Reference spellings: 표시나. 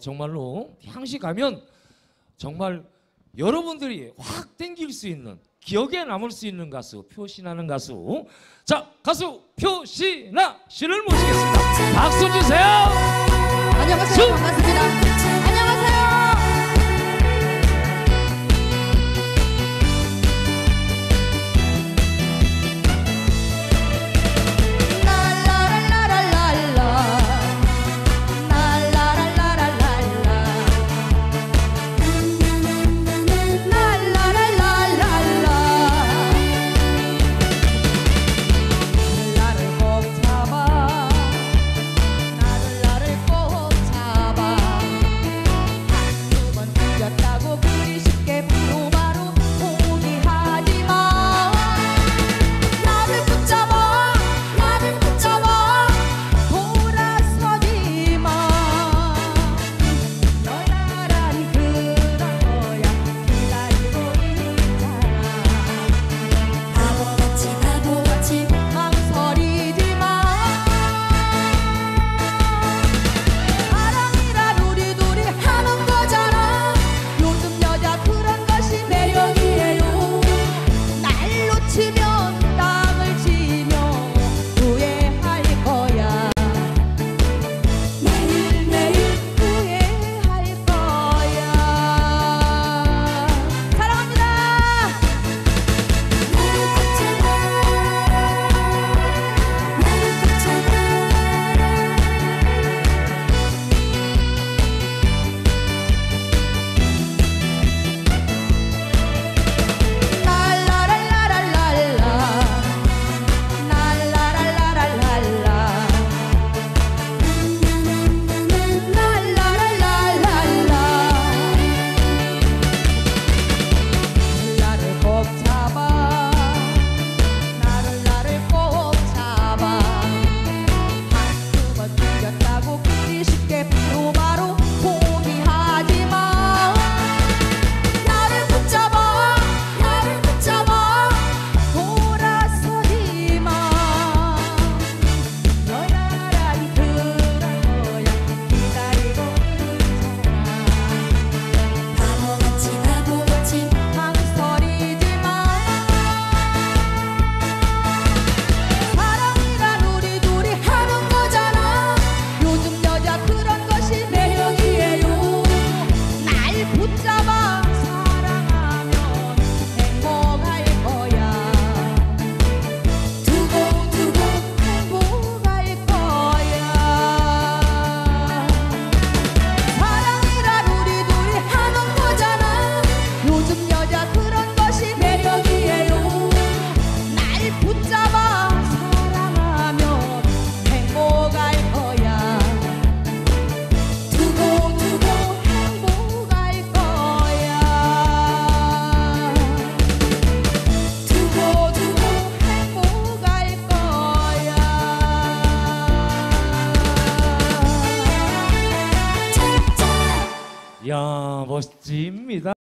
정말로 향시 가면 정말 여러분들이 확 땡길 수 있는, 기억에 남을 수 있는 가수, 표시나는 가수. 자, 가수 표시나 씨를 모시겠습니다. 박수 주세요. 안녕하세요. 반갑습니다. 멋집니다.